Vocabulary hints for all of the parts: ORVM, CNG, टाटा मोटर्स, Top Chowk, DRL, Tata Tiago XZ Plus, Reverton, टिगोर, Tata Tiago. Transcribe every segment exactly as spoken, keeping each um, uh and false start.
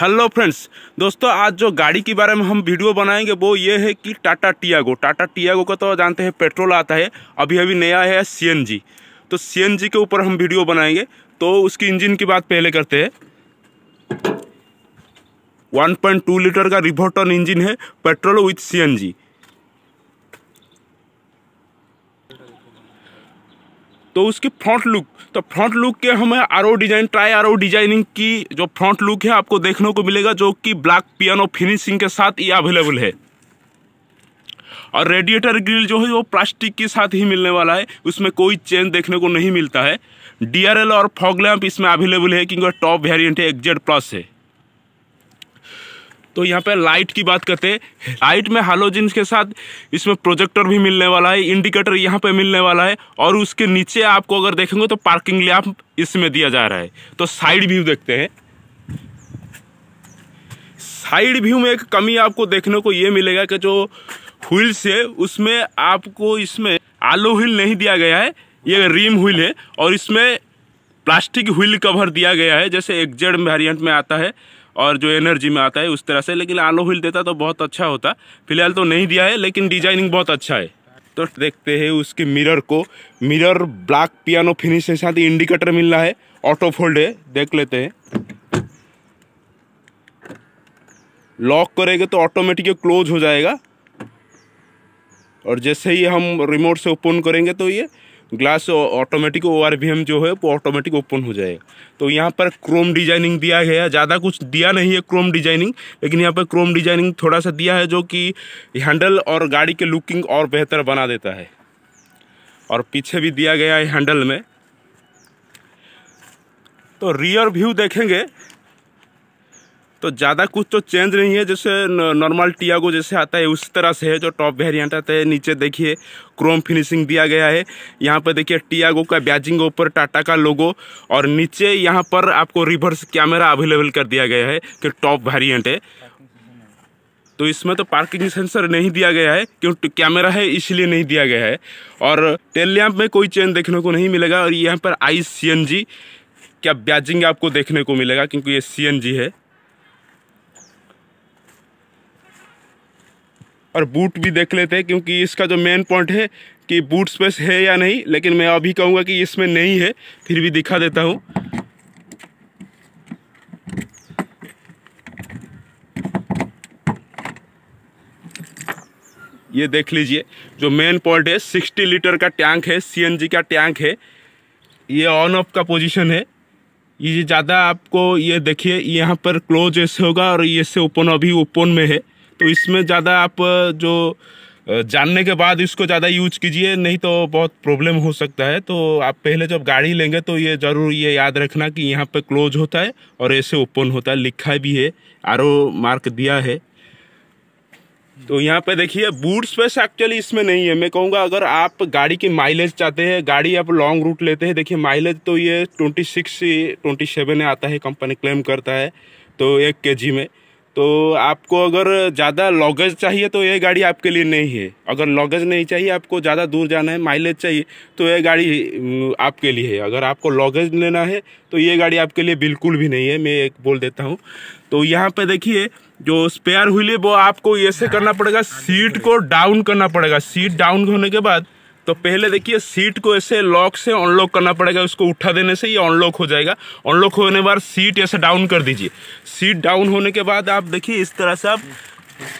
Hello friends, दोस्तों आज जो गाड़ी के बारे में हम वीडियो बनाएंगे वो ये है कि टाटा टियागो टाटा टियागो का तो जानते हैं पेट्रोल आता है, अभी अभी नया है सीएनजी। तो सीएनजी के ऊपर हम वीडियो बनाएंगे। तो उसकी इंजन की बात पहले करते हैं। वन पॉइंट टू लीटर का रिवर्टन इंजन है, पेट्रोल विथ सीएनजी। तो उसकी फ्रंट लुक, तो फ्रंट लुक के हमें आरो डिजाइन ट्राई आरो डिजाइनिंग की जो फ्रंट लुक है आपको देखने को मिलेगा, जो कि ब्लैक पियानो फिनिशिंग के साथ ये अवेलेबल है। और रेडिएटर ग्रिल जो है वो प्लास्टिक के साथ ही मिलने वाला है, उसमें कोई चेंज देखने को नहीं मिलता है। डीआरएल और फॉग लैंप इसमें अवेलेबल है क्योंकि टॉप वेरिएंट है, एक्सजेड प्लस है। तो यहाँ पे लाइट की बात करते हैं। लाइट में हालोजिन के साथ इसमें प्रोजेक्टर भी मिलने वाला है, इंडिकेटर यहाँ पे मिलने वाला है। और उसके नीचे आपको अगर देखेंगे तो पार्किंग लैंप इसमें दिया जा रहा है। तो साइड व्यू देखते हैं। साइड व्यू में एक कमी आपको देखने को ये मिलेगा कि जो व्हील्स है उसमें आपको इसमें आलो व्हील नहीं दिया गया है, ये रिम व्हील है। और इसमें प्लास्टिक व्हील कवर दिया गया है, जैसे एक्सजेड वेरिएंट में आता है और जो एनर्जी में आता है उस तरह से। लेकिन आलो व्हील देता तो बहुत अच्छा होता, फिलहाल तो नहीं दिया है, लेकिन डिजाइनिंग बहुत अच्छा है। तो देखते हैं उसके मिरर को। मिरर ब्लैक पियानो फिनिश के साथ इंडिकेटर मिल रहा है, ऑटो फोल्ड है, देख लेते हैं। लॉक करेंगे तो ऑटोमेटिक क्लोज हो जाएगा, और जैसे ही हम रिमोट से ओपन करेंगे तो ये ग्लास ऑटोमेटिक ओआरवीएम जो है वो ऑटोमेटिक ओपन हो जाएगा। तो यहाँ पर क्रोम डिजाइनिंग दिया गया है, ज़्यादा कुछ दिया नहीं है क्रोम डिजाइनिंग, लेकिन यहाँ पर क्रोम डिजाइनिंग थोड़ा सा दिया है जो कि हैंडल और गाड़ी के लुकिंग और बेहतर बना देता है। और पीछे भी दिया गया है हैंडल में। तो रियर व्यू देखेंगे तो ज़्यादा कुछ तो चेंज नहीं है, जैसे नॉर्मल टियागो जैसे आता है उस तरह से है, जो टॉप वेरिएंट आता है। नीचे देखिए क्रोम फिनिशिंग दिया गया है। यहाँ पर देखिए टियागो का बैजिंग, ऊपर टाटा का लोगो, और नीचे यहाँ पर आपको रिवर्स कैमरा अवेलेबल कर दिया गया है कि टॉप वेरिएंट है। तो इसमें तो पार्किंग सेंसर नहीं दिया गया है क्योंकि कैमरा है इसलिए नहीं दिया गया है। और टेल लैंप में कोई चेंज देखने को नहीं मिलेगा। और यहाँ पर आई सी एन जी क्या बैजिंग आपको देखने को मिलेगा क्योंकि ये सी एन जी है। और बूट भी देख लेते हैं क्योंकि इसका जो मेन पॉइंट है कि बूट स्पेस है या नहीं, लेकिन मैं अभी कहूँगा कि इसमें नहीं है, फिर भी दिखा देता हूँ। ये देख लीजिए जो मेन पॉइंट है, सिक्सटी लीटर का टैंक है, सीएनजी का टैंक है। ये ऑन ऑफ का पोजीशन है। ये ज़्यादा आपको ये देखिए यहाँ पर क्लोज ऐसे होगा और ये से ओपन, अभी ओपन में है। तो इसमें ज़्यादा आप जो जानने के बाद इसको ज़्यादा यूज कीजिए, नहीं तो बहुत प्रॉब्लम हो सकता है। तो आप पहले जब गाड़ी लेंगे तो ये ज़रूर ये याद रखना कि यहाँ पे क्लोज होता है और ऐसे ओपन होता है, लिखा भी है, आरो मार्क दिया है। तो यहाँ पे देखिए बूट स्पेस एक्चुअली इसमें नहीं है। मैं कहूँगा अगर आप गाड़ी की माइलेज चाहते हैं, गाड़ी आप लॉन्ग रूट लेते हैं, देखिए माइलेज तो ये ट्वेंटी सिक्स ट्वेंटी सेवन आता है, कंपनी क्लेम करता है तो एक के जी में। तो आपको अगर ज़्यादा लॉगेज चाहिए तो ये गाड़ी आपके लिए नहीं है। अगर लॉगेज नहीं चाहिए, आपको ज़्यादा दूर जाना है, माइलेज चाहिए, तो ये गाड़ी आपके लिए है। अगर आपको लॉगेज लेना है तो ये गाड़ी आपके लिए बिल्कुल भी नहीं है, मैं एक बोल देता हूँ। तो यहाँ पे देखिए जो स्पेयर व्हील है वो आपको ऐसे करना पड़ेगा, सीट को डाउन करना पड़ेगा। सीट डाउन होने के बाद तो पहले देखिए सीट को ऐसे लॉक से अनलॉक करना पड़ेगा, उसको उठा देने से ये अनलॉक हो जाएगा। अनलॉक होने के बाद सीट ऐसे डाउन कर दीजिए। सीट डाउन होने के बाद आप देखिए इस तरह से आप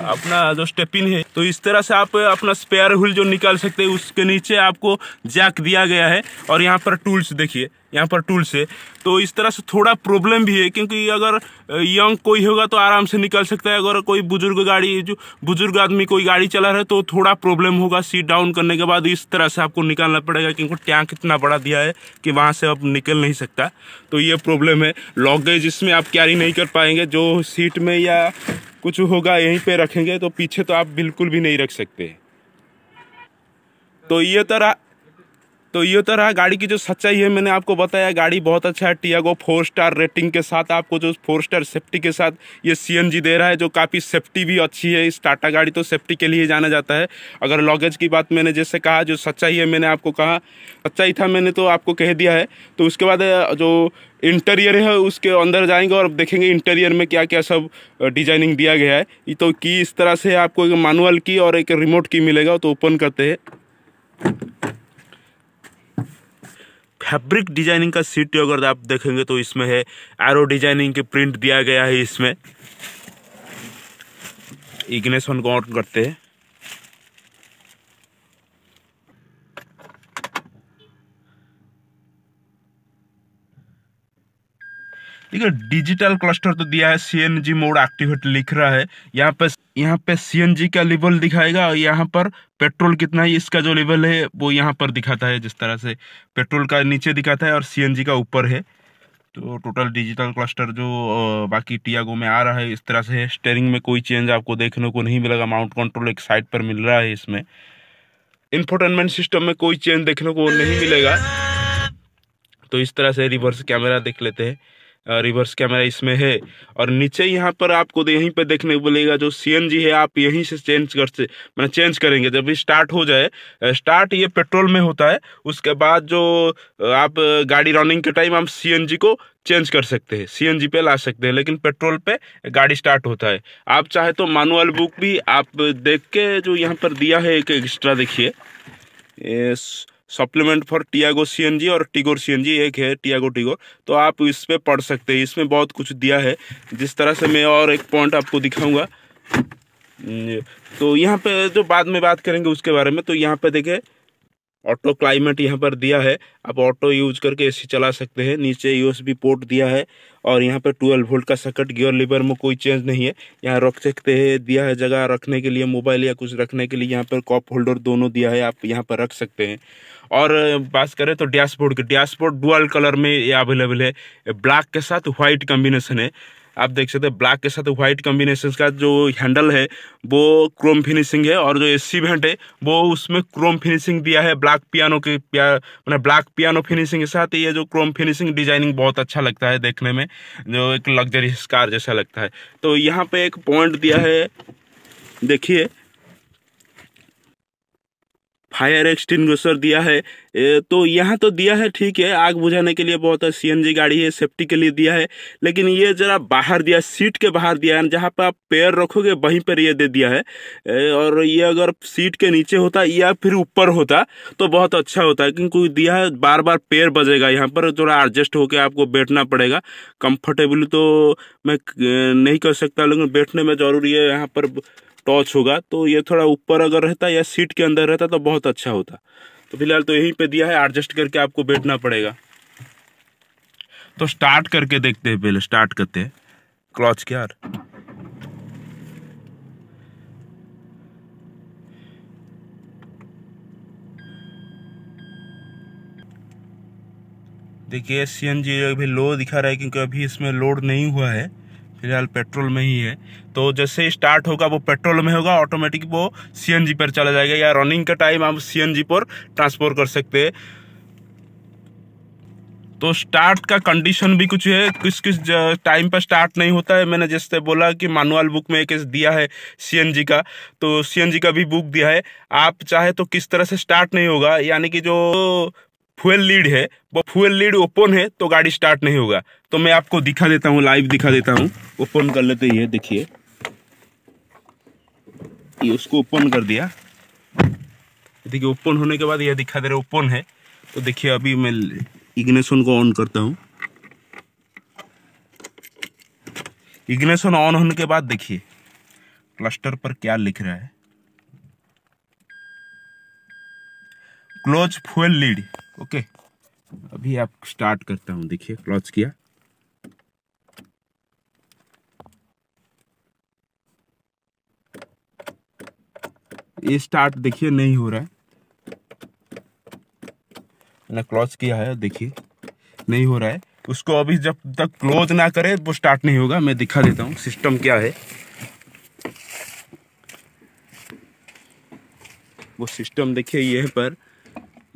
अपना जो स्टेपिन है, तो इस तरह से आप अपना स्पेयर व्हील जो निकाल सकते हैं। उसके नीचे आपको जैक दिया गया है, और यहाँ पर टूल्स देखिए, यहाँ पर टूल्स है। तो इस तरह से थोड़ा प्रॉब्लम भी है क्योंकि अगर यंग कोई होगा तो आराम से निकल सकता है, अगर कोई बुजुर्ग गाड़ी जो बुजुर्ग आदमी कोई गाड़ी चला रहा है तो थोड़ा प्रॉब्लम होगा। सीट डाउन करने के बाद इस तरह से आपको निकालना पड़ेगा क्योंकि टैंक इतना बड़ा दिया है कि वहाँ से आप निकल नहीं सकता। तो ये प्रॉब्लम है। लॉगेज इसमें आप कैरी नहीं कर पाएंगे, जो सीट में या कुछ होगा यहीं पे रखेंगे, तो पीछे तो आप बिल्कुल भी नहीं रख सकते। तो ये तरह तो ये तरह गाड़ी की जो सच्चाई है मैंने आपको बताया। गाड़ी बहुत अच्छा है, टियागो फोर स्टार रेटिंग के साथ आपको जो फोर स्टार सेफ्टी के साथ ये सीएनजी दे रहा है, जो काफ़ी सेफ्टी भी अच्छी है। इस टाटा गाड़ी तो सेफ्टी के लिए जाना जाता है। अगर लॉगेज की बात मैंने जैसे कहा, जो सच्चाई है मैंने आपको कहा, सच्चाई था मैंने तो आपको कह दिया है। तो उसके बाद जो इंटीरियर है उसके अंदर जाएंगे और देखेंगे इंटीरियर में क्या क्या सब डिजाइनिंग दिया गया है। ये तो की इस तरह से आपको एक मैनुअल की और एक रिमोट की मिलेगा। तो ओपन करते हैं। फैब्रिक डिजाइनिंग का सीट अगर आप देखेंगे तो इसमें है, एरो डिजाइनिंग के प्रिंट दिया गया है इसमें। इग्निशन को ऑन करते हैं। देखिए डिजिटल क्लस्टर तो दिया है, सीएनजी मोड एक्टिवेट लिख रहा है। यहाँ पे यहाँ पे सीएनजी का लेवल दिखाएगा और यहाँ पर पेट्रोल कितना है इसका जो लेवल है वो यहाँ पर दिखाता है। जिस तरह से पेट्रोल का नीचे दिखाता है और सीएनजी का ऊपर है। तो टोटल डिजिटल क्लस्टर जो बाकी टियागो में आ रहा है इस तरह से है। स्टेयरिंग में कोई चेंज आपको देखने को नहीं मिलेगा। माउंट कंट्रोल एक साइड पर मिल रहा है इसमें। इंफोटेनमेंट सिस्टम में कोई चेंज देखने को नहीं मिलेगा। तो इस तरह से रिवर्स कैमरा देख लेते हैं। रिवर्स कैमरा इसमें है और नीचे यहाँ पर आपको यहीं पर देखने को मिलेगा जो सीएनजी है। आप यहीं से चेंज कर से मैंने चेंज करेंगे जब भी स्टार्ट हो जाए। स्टार्ट ये पेट्रोल में होता है, उसके बाद जो आप गाड़ी रनिंग के टाइम हम सीएनजी को चेंज कर सकते हैं, सीएनजी पे ला सकते हैं। लेकिन पेट्रोल पे गाड़ी स्टार्ट होता है। आप चाहे तो मैनुअल बुक भी आप देख के जो यहाँ पर दिया है एक एक्स्ट्रा देखिए सप्लीमेंट फॉर टियागो सीएनजी और टिगोर सीएनजी एक है टियागो टिगोर। तो आप इस पर पढ़ सकते हैं, इसमें बहुत कुछ दिया है। जिस तरह से मैं और एक पॉइंट आपको दिखाऊंगा तो यहाँ पे जो बाद में बात करेंगे उसके बारे में। तो यहाँ पे देखें ऑटो क्लाइमेट यहाँ पर दिया है, आप ऑटो यूज करके एसी चला सकते हैं। नीचे यूएसबी पोर्ट दिया है और यहाँ पर ट्वेल्व वोल्ट का सकट। गियर लीवर में कोई चेंज नहीं है, यहाँ रख सकते हैं। दिया है जगह रखने के लिए मोबाइल या कुछ रखने के लिए। यहाँ पर कप होल्डर दोनों दिया है, आप यहाँ पर रख सकते हैं। और बात करें तो डैशबोर्ड की, डैशबोर्ड डुअल कलर में ये अवेलेबल है। ब्लैक के साथ व्हाइट कॉम्बिनेशन है, आप देख सकते हैं। ब्लैक के साथ व्हाइट कॉम्बिनेशन का जो हैंडल है वो क्रोम फिनिशिंग है और जो एसी वेंट है वो उसमें क्रोम फिनिशिंग दिया है। ब्लैक पियानो के पिया मतलब ब्लैक पियानो फिनिशिंग के साथ ये जो क्रोम फिनिशिंग डिजाइनिंग बहुत अच्छा लगता है देखने में, जो एक लग्जरियस कार जैसा लगता है। तो यहाँ पे एक पॉइंट दिया है देखिए, फायर एक्सटिंग्विशर दिया है। तो यहाँ तो दिया है ठीक है, आग बुझाने के लिए बहुत है। सीएनजी गाड़ी है, सेफ्टी के लिए दिया है। लेकिन ये जरा बाहर दिया, सीट के बाहर दिया है, जहाँ पर आप पैर रखोगे वहीं पर ये दे दिया है। और ये अगर सीट के नीचे होता या फिर ऊपर होता तो बहुत अच्छा होता है, क्योंकि दिया है बार बार पैर बजेगा। यहाँ पर थोड़ा एडजस्ट होकर आपको बैठना पड़ेगा। कंफर्टेबल तो मैं नहीं कर सकता, लेकिन बैठने में जरूरी है, यहाँ पर टॉच होगा। तो ये थोड़ा ऊपर अगर रहता या सीट के अंदर रहता तो बहुत अच्छा होता। तो फिलहाल तो यहीं पे दिया है, एडजस्ट करके आपको बैठना पड़ेगा। तो स्टार्ट करके देखते हैं, पहले स्टार्ट करते हैं क्लच गियर। देखिए सीएनजी अभी लो दिखा रहा है क्योंकि अभी इसमें लोड नहीं हुआ है, फिलहाल पेट्रोल में ही है। तो जैसे स्टार्ट होगा वो पेट्रोल में होगा, ऑटोमेटिक वो सीएनजी पर चला जाएगा या रनिंग का टाइम आप सीएनजी पर ट्रांसफर कर सकते हैं। तो स्टार्ट का कंडीशन भी कुछ है, किस किस टाइम पर स्टार्ट नहीं होता है। मैंने जैसे बोला कि मैनुअल बुक में एक दिया है सीएनजी का, तो सीएनजी का भी बुक दिया है। आप चाहे तो किस तरह से स्टार्ट नहीं होगा, यानी कि जो फ्यूल लीड है वो फ्यूल लीड ओपन है तो गाड़ी स्टार्ट नहीं होगा। तो मैं आपको दिखा देता हूँ, लाइव दिखा देता हूँ। ओपन कर लेते हैं, देखिए ये उसको ओपन कर दिया। देखिए ओपन होने के बाद यह दिखा दे रहा ओपन है। तो देखिए अभी मैं इग्निशन को ऑन करता हूँ। इग्निशन ऑन होने के बाद देखिए क्लस्टर पर क्या लिख रहा है, close fuel lid. Okay okay. अभी आप स्टार्ट करता हूं, देखिए क्लच किया। ये स्टार्ट देखिए नहीं हो रहा है, मैंने क्लच किया है, देखिए नहीं हो रहा है। उसको अभी जब तक क्लोज ना करे वो स्टार्ट नहीं होगा। मैं दिखा देता हूं सिस्टम क्या है, वो सिस्टम देखिए ये पर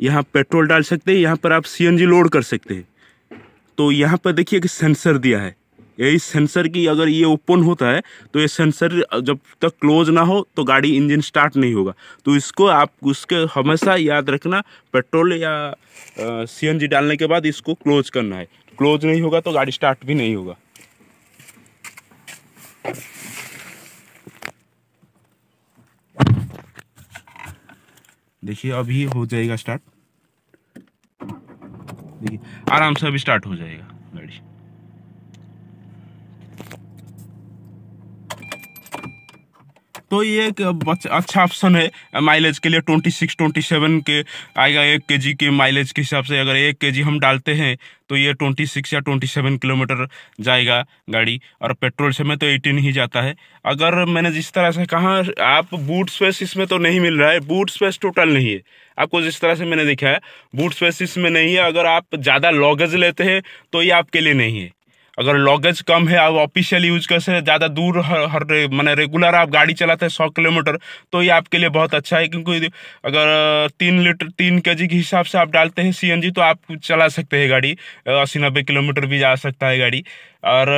यहाँ पेट्रोल डाल सकते हैं, यहाँ पर आप सीएनजी लोड कर सकते हैं। तो यहाँ पर देखिए कि सेंसर दिया है, यही सेंसर की अगर ये ओपन होता है तो ये सेंसर जब तक क्लोज ना हो तो गाड़ी इंजन स्टार्ट नहीं होगा। तो इसको आप उसके हमेशा याद रखना, पेट्रोल या सीएनजी डालने के बाद इसको क्लोज करना है, क्लोज नहीं होगा तो गाड़ी स्टार्ट भी नहीं होगा। देखिए अभी हो जाएगा स्टार्ट, देखिए आराम से अभी स्टार्ट हो जाएगा गाड़ी। तो ये एक अच्छा ऑप्शन है माइलेज के लिए, छब्बीस सत्ताईस के आएगा एक केजी के माइलेज के हिसाब से। अगर एक केजी हम डालते हैं तो ये छब्बीस या सत्ताईस किलोमीटर जाएगा गाड़ी, और पेट्रोल से में तो अठारह ही जाता है। अगर मैंने जिस तरह से कहा आप बूट स्पेस इसमें तो नहीं मिल रहा है, बूट स्पेस टोटल नहीं है, आपको जिस तरह से मैंने देखा है बूट स्पेस इसमें नहीं है। अगर आप ज़्यादा लॉगेज लेते हैं तो ये आपके लिए नहीं है। अगर लॉगेज कम है, आप ऑफिशियल यूज कर सकते, ज़्यादा दूर हर, हर मैंने रेगुलर आप गाड़ी चलाते हैं सौ किलोमीटर तो ये आपके लिए बहुत अच्छा है, क्योंकि अगर तीन लीटर तीन केजी के हिसाब से आप डालते हैं सीएनजी तो आप चला सकते हैं गाड़ी, अस्सी नब्बे किलोमीटर भी जा सकता है गाड़ी। और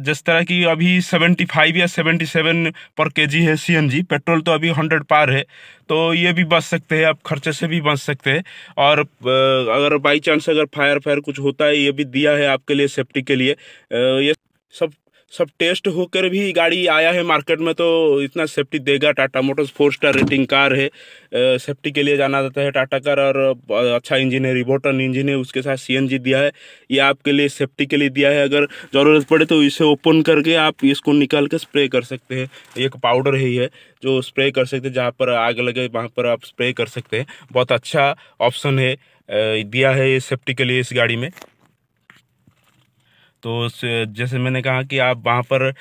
जिस तरह की अभी पचहत्तर या सतहत्तर पर केजी है सीएनजी, पेट्रोल तो अभी सौ पार है, तो ये भी बच सकते हैं, आप खर्चे से भी बच सकते हैं। और अगर बाई चांस अगर फायर फायर कुछ होता है, ये भी दिया है आपके लिए सेफ्टी के लिए। ये सब सब टेस्ट होकर भी गाड़ी आया है मार्केट में, तो इतना सेफ्टी देगा। टाटा मोटर्स four star rating car है, सेफ्टी के लिए जाना जाता है टाटा कार, और अच्छा इंजन है, रिवर्टन इंजन है, उसके साथ सीएनजी दिया है। ये आपके लिए सेफ्टी के लिए दिया है, अगर ज़रूरत पड़े तो इसे ओपन करके आप इसको निकाल के स्प्रे कर सकते हैं। एक पाउडर ही है जो स्प्रे कर सकते हैं, जहाँ पर आग लगे वहाँ पर आप स्प्रे कर सकते हैं। बहुत अच्छा ऑप्शन है दिया है ये सेफ्टी के लिए इस गाड़ी में। तो जैसे मैंने कहा कि आप वहाँ पर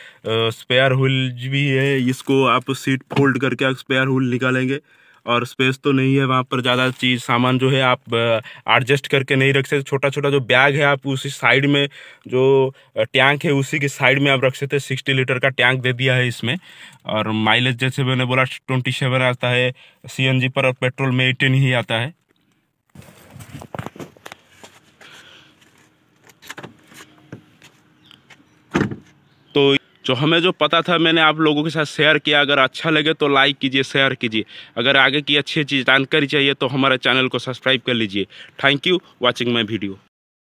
स्पेयर व्हील भी है, इसको आप सीट फोल्ड करके आप स्पेयर व्हील निकालेंगे, और स्पेस तो नहीं है वहाँ पर ज़्यादा चीज़ सामान जो है आप एडजस्ट करके नहीं रख सकते। छोटा छोटा जो बैग है आप उसी साइड में, जो टैंक है उसी के साइड में आप रख सकते हैं। सिक्सटी लीटर का टैंक दे दिया है इसमें, और माइलेज जैसे मैंने बोला ट्वेंटी सेवन आता है सीएनजी पर, और पेट्रोल में एटीन ही आता है। तो जो हमें जो पता था मैंने आप लोगों के साथ शेयर किया। अगर अच्छा लगे तो लाइक कीजिए, शेयर कीजिए। अगर आगे की अच्छी अच्छी जानकारी चाहिए तो हमारे चैनल को सब्सक्राइब कर लीजिए। Thank you watching my video.